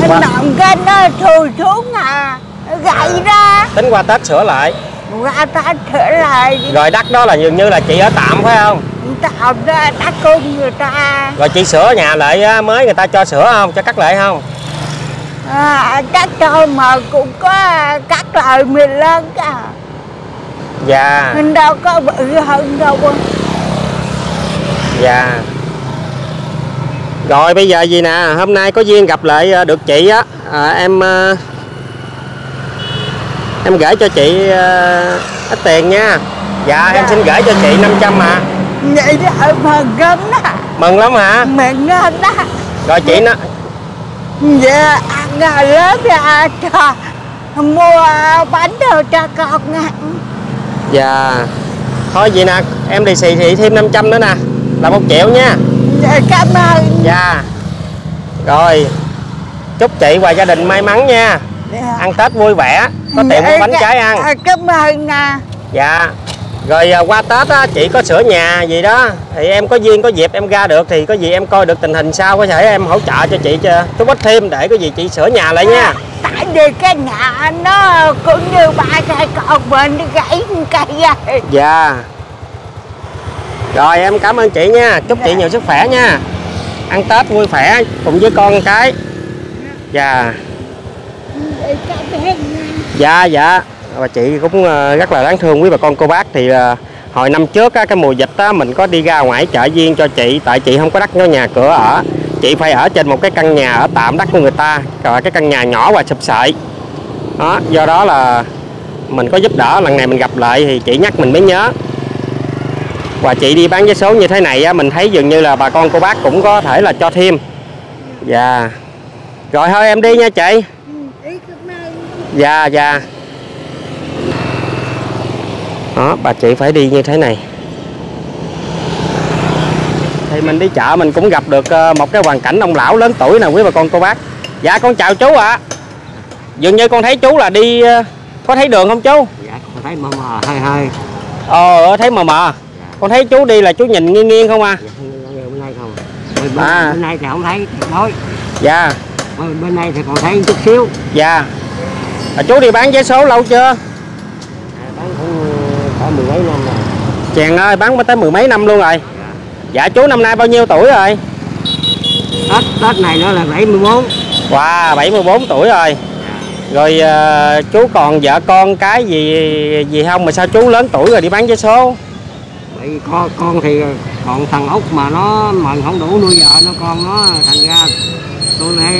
Anh nằm cái nó thùi xuống à. Gãy ra. Tính qua Tết sửa lại. Qua Tết sửa lại. Rồi đất đó là dường như là chị ở tạm phải không? Tạm đó, đất của người ta. Rồi chị sửa nhà lại mới người ta cho sửa không? Cho cắt lại không? Cắt thôi mà cũng có cắt lại mình lên cả. Dạ. Mình đâu có bự hơn đâu. Dạ. Rồi bây giờ gì nè, hôm nay có duyên gặp lại được chị á, em gửi cho chị ít tiền nha. Dạ, dạ em xin gửi cho chị 500 mà. Vậy đó, mừng lắm đó. Mừng lắm hả? Mừng lắm đó. Rồi chị nó. Dạ, ăn lớn ra cho mua bánh đồ cho con ăn. Dạ. Thôi vậy nè, em đi xì thị thêm 500 nữa nè. Là 1 triệu nha. Dạ, cảm ơn. Dạ. Rồi. Chúc chị và gia đình may mắn nha. Dạ. Ăn Tết vui vẻ, có tiền mua bánh trái ăn. Dạ, cảm ơn nè. Dạ. Rồi qua Tết á, chị có sửa nhà gì đó thì em có duyên có dịp em ra được thì có gì em coi được tình hình sao có thể em hỗ trợ cho chị chút ít thêm để có gì chị sửa nhà lại nha. Tại vì cái nhà nó cũng như 3 cây cột bên nó gãy cây vậy. Dạ. Rồi em cảm ơn chị nha, chúc chị nhiều sức khỏe nha. Ăn Tết vui khỏe cùng với con cái. Dạ. Dạ dạ. Và chị cũng rất là đáng thương quý bà con cô bác. Thì hồi năm trước cái mùa dịch đó, mình có đi ra ngoài chợ riêng cho chị. Tại chị không có đất nhà cửa ở, chị phải ở trên một cái căn nhà ở tạm đất của người ta. Rồi cái căn nhà nhỏ và sụp sệ đó. Do đó là mình có giúp đỡ, lần này mình gặp lại thì chị nhắc mình mới nhớ. Và chị đi bán vé số như thế này á, mình thấy dường như là bà con cô bác cũng có thể là cho thêm. Dạ yeah. Rồi thôi em đi nha chị. Dạ dạ. Đó, bà chị phải đi như thế này. Thì mình đi chợ mình cũng gặp được một cái hoàn cảnh ông lão lớn tuổi nè quý bà con cô bác. Dạ con chào chú ạ. Dường như con thấy chú là đi có thấy đường không chú? Dạ con thấy mờ mờ hơi hơi. Thấy mờ mờ. Dạ. Con thấy chú đi là chú nhìn nghiêng nghiêng không à? Dạ, hôm nay không. Bên nay thì không thấy thôi. Dạ. Bên này thì còn thấy chút xíu. Dạ. À, chú đi bán vé số lâu chưa? À, bán cũng mười mấy năm rồi. Chàng ơi, bán tới mười mấy năm luôn rồi. Dạ. Dạ chú năm nay bao nhiêu tuổi rồi? Tết này nữa là 74. Wow, 74 tuổi rồi. Rồi chú còn vợ con cái gì không mà sao chú lớn tuổi rồi đi bán vé số? Bị con thì còn thằng Út mà nó mần không đủ nuôi vợ nó con nó, thành ra tôi hay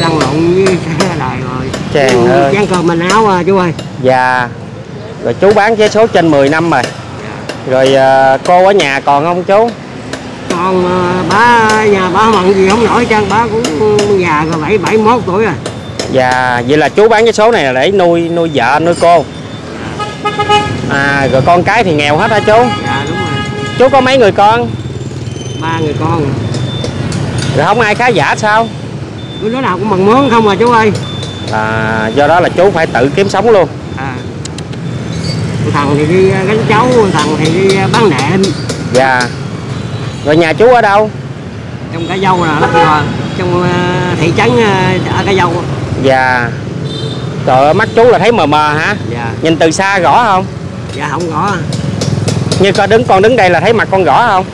lăn lộn với đời rồi. Chàng ơi, chán cơm mình áo à, chú ơi. Dạ. Rồi chú bán vé số trên 10 năm rồi. Dạ. Rồi cô ở nhà còn không chú? Còn bá nhà bá mận gì không nổi chăng, bá cũng già rồi, 71 tuổi rồi. Dạ, vậy là chú bán vé số này là để nuôi vợ, nuôi cô. À, rồi con cái thì nghèo hết hả chú? Dạ, đúng rồi. Chú có mấy người con? 3 người con. Rồi không ai khá giả sao? Cứ đứa nào cũng bằng mướn không à chú ơi. À, do đó là chú phải tự kiếm sống luôn. À. Thằng thì đi gánh cháu, thằng thì đi bán nệm. Dạ. Rồi nhà chú ở đâu? Trong Cái Dâu nè, Lấp Vò, trong thị trấn ở Cái Dâu. Dạ. Trời ơi, mắt chú là thấy mờ mờ hả? Dạ. Nhìn từ xa rõ không? Dạ không rõ. Như con đứng đây là thấy mặt con rõ không?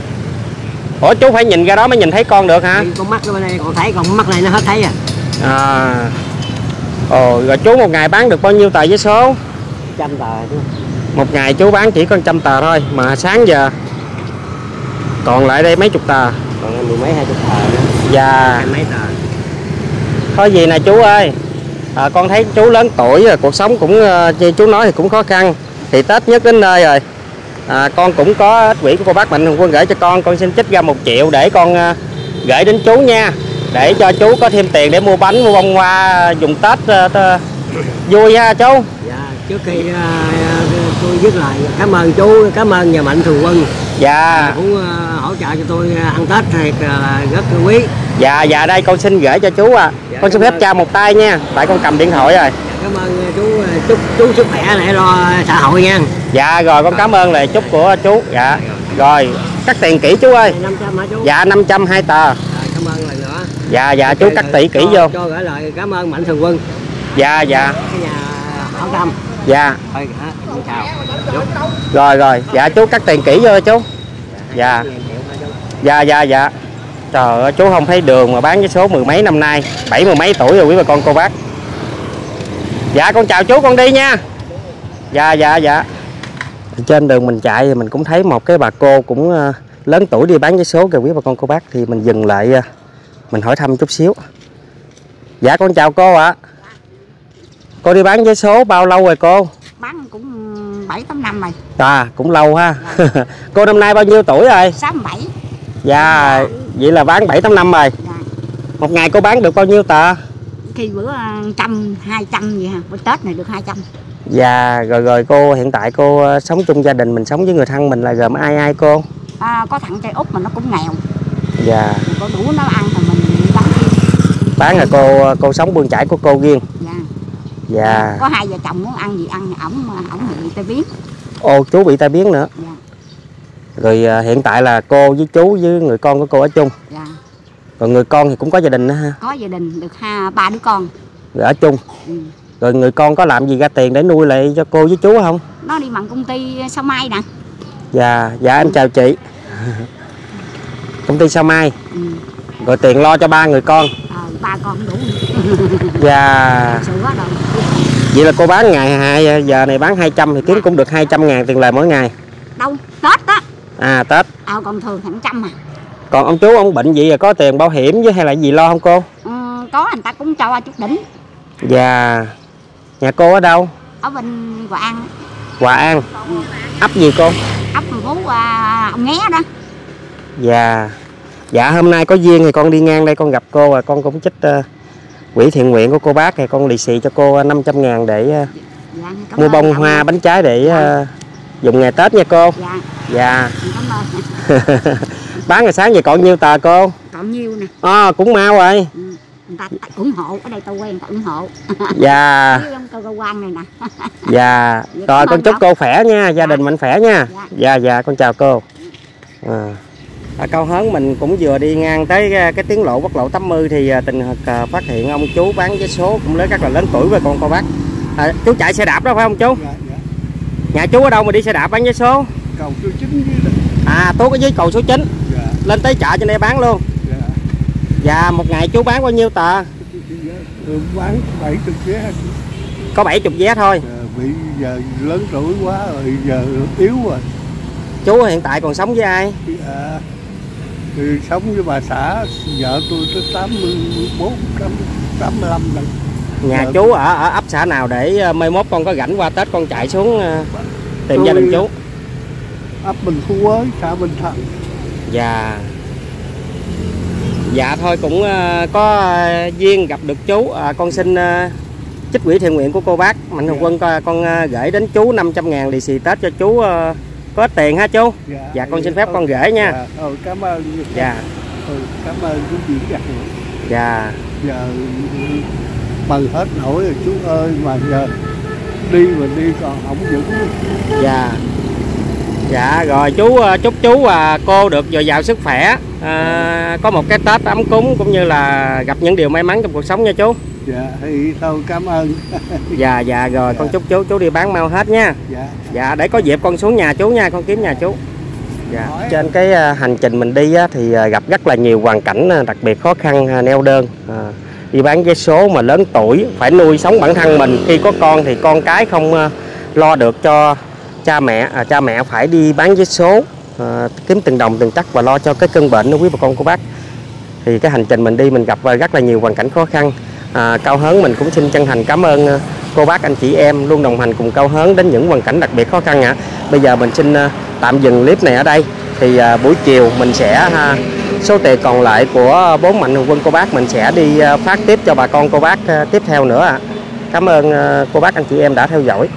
Ủa chú phải nhìn ra đó mới nhìn thấy con được hả? Con mắt ở bên đây còn thấy, còn mắt này nó hết thấy à. À. Ồ, rồi chú một ngày bán được bao nhiêu tờ vé số? 100 tờ. Một ngày chú bán chỉ có 100 tờ thôi mà sáng giờ. Còn lại đây mấy chục tờ. Còn mười mấy 20 tờ. Dạ. Mấy tờ. Thôi gì nè chú ơi, con thấy chú lớn tuổi rồi, cuộc sống cũng như chú nói thì cũng khó khăn, thì Tết nhất đến nơi rồi, con cũng có ít quỹ của cô bác Mạnh Thường Quân gửi cho con xin trích ra 1 triệu để con gửi đến chú nha, để cho chú có thêm tiền để mua bánh, mua bông hoa dùng Tết vui ha chú. Dạ, trước khi tôi dứt lời cảm ơn chú, cảm ơn nhà Mạnh Thường Quân. Dạ. Cũng hỗ trợ cho tôi ăn Tết thiệt là rất quý. Dạ, dạ đây con xin gửi cho chú à. Dạ, con xin phép cha một tay nha, tại con cầm điện thoại rồi. Dạ, cảm ơn chú, chúc chú sức khỏe để lo xã hội nha. Dạ rồi con cảm ơn lời chúc của chú. Dạ. Rồi, cắt tiền kỹ chú ơi. 500 hả chú? Dạ 500 2 tờ. Rồi, cảm ơn lần nữa. Dạ dạ chú cắt tỉ kỹ vô. Cho gửi lời cảm ơn Mạnh Thường Quân. Dạ dạ. Ở nhà Hảo Tâm. Dạ. Rồi, chào. Rồi rồi, dạ chú cắt tiền kỹ vô chú. Dạ. Dạ dạ dạ. Trời ơi, chú không thấy đường mà bán vé số mười mấy năm nay, 70 mấy tuổi rồi quý bà con cô bác. Dạ con chào chú, con đi nha. Dạ dạ dạ. Trên đường mình chạy thì mình cũng thấy một cái bà cô cũng lớn tuổi đi bán vé số kìa quý bà con cô bác, thì mình dừng lại mình hỏi thăm chút xíu. Dạ con chào cô ạ. Cô đi bán vé số bao lâu rồi cô? Bán cũng 7-8 năm rồi. À cũng lâu ha. Dạ. Cô năm nay bao nhiêu tuổi rồi? 67. Dạ, dạ. Vậy là bán 7-8 năm rồi. Dạ. Một ngày cô bán được bao nhiêu tờ? Khi bữa 100, 200 vậy hả? Bữa Tết này được 200. Dạ, rồi rồi cô hiện tại cô sống chung gia đình, mình sống với người thân mình là gồm ai cô? À, có thằng trai út mà nó cũng nghèo. Dạ. Mình có đủ nó ăn thì mình bán riêng. Bán là cô sống bươn chải của cô riêng. Dạ. Dạ. Có hai vợ chồng muốn ăn gì ăn, ổng bị tai biến. Ô chú bị tai biến nữa. Dạ. Rồi hiện tại là cô với chú với người con của cô ở chung. Dạ. Rồi người con thì cũng có gia đình nữa ha? Có gia đình, được 3 đứa con. Rồi ở chung. Ừ. Rồi người con có làm gì ra tiền để nuôi lại cho cô với chú không? Nó đi bằng công ty Sao Mai nè. Dạ, dạ em chào chị. Công ty Sao Mai. Ừ. Rồi tiền lo cho 3 người con. Ờ, 3 con đủ. Dạ. Vậy là cô bán ngày 2 giờ này bán 200 thì kiếm cũng được 200 ngàn tiền lời mỗi ngày. Đâu, Tết đó. À Tết. Ờ còn thường thẳng 100 à. Còn ông chú ông bệnh gì là có tiền bảo hiểm với hay là gì lo không cô? Ừ, có, anh ta cũng cho chút đỉnh. Dạ. Nhà cô ở đâu? Ở bên Hòa An. Hòa An. Ừ. Ấp gì cô? Ấp phố Ông Nghé đó. Dạ. Dạ hôm nay có duyên thì con đi ngang đây con gặp cô, và con cũng chích quỹ thiện nguyện của cô bác, thì con lì xì cho cô 500.000 để mua bông hoa bánh trái để dùng ngày Tết nha cô. Dạ. Dạ. Bán ngày sáng vậy còn nhiêu tờ cô? Còn nhiêu nè. À, cũng mau rồi. Ừ. Người ta ủng hộ, ở đây tao quen tao ủng hộ. Dạ. Dạ. Rồi con chúc cô khỏe nha, gia đình mạnh khỏe nha. Dạ dạ con chào cô. Ở Cao Hớn mình cũng vừa đi ngang tới cái tiếng lộ quốc lộ 80 thì tình phát hiện ông chú bán vé số cũng lớn, rất là lớn tuổi với con cô bác. À, chú chạy xe đạp đó phải không chú? Dạ, dạ. Nhà chú ở đâu mà đi xe đạp bán vé số? Cầu số 9. À Tú ở dưới cầu số 9. Dạ. Lên tới chợ trên đây bán luôn. Dạ. Dạ một ngày chú bán bao nhiêu tờ? Bán 70 vé. Có 70 vé thôi. Bị giờ lớn tuổi quá rồi, giờ yếu rồi. Chú hiện tại còn sống với ai? Dạ. Thì sống với bà xã, vợ tôi tới 84, 85 lần. Nhà chú ở ấp xã nào để mai mốt con có rảnh qua Tết con chạy xuống tìm gia đình chú? Ấp Bình Phú Quế, xã Bình Thạnh. Dạ. Dạ thôi cũng có duyên gặp được chú, con xin chích quỹ thiện nguyện của cô bác Mạnh Thường Quân, con gửi đến chú 500.000 lì xì Tết cho chú có tiền ha chú. Dạ, dạ con xin phép con gửi nha. Dạ, cảm ơn. Dạ. Cảm ơn quý vị gặp. Dạ. Giờ bằng hết nổi rồi chú ơi, mà giờ đi mình đi còn không vững. Dạ. Dạ rồi chú chúc chú và cô được dồi dào sức khỏe, có một cái Tết ấm cúng cũng như là gặp những điều may mắn trong cuộc sống nha chú. Dạ thì thôi cảm ơn. Dạ dạ rồi dạ. Con chúc chú đi bán mau hết nha. Dạ. Dạ để có dịp con xuống nhà chú nha, con kiếm nhà chú. Dạ. Trên cái hành trình mình đi thì gặp rất là nhiều hoàn cảnh đặc biệt khó khăn, neo đơn, đi bán vé số mà lớn tuổi phải nuôi sống bản thân mình, khi có con thì con cái không lo được cho cha mẹ, cha mẹ phải đi bán vé số kiếm từng đồng từng tắc và lo cho cái cơn bệnh đó quý bà con cô bác. Thì cái hành trình mình đi mình gặp rất là nhiều hoàn cảnh khó khăn. Cao Hớn mình cũng xin chân thành cảm ơn cô bác anh chị em luôn đồng hành cùng Cao Hớn đến những hoàn cảnh đặc biệt khó khăn ạ. Bây giờ mình xin tạm dừng clip này ở đây. Thì buổi chiều mình sẽ số tiền còn lại của bốn Mạnh Thường Quân cô bác mình sẽ đi phát tiếp cho bà con cô bác tiếp theo nữa ạ. Cảm ơn cô bác anh chị em đã theo dõi.